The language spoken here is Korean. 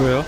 왜요?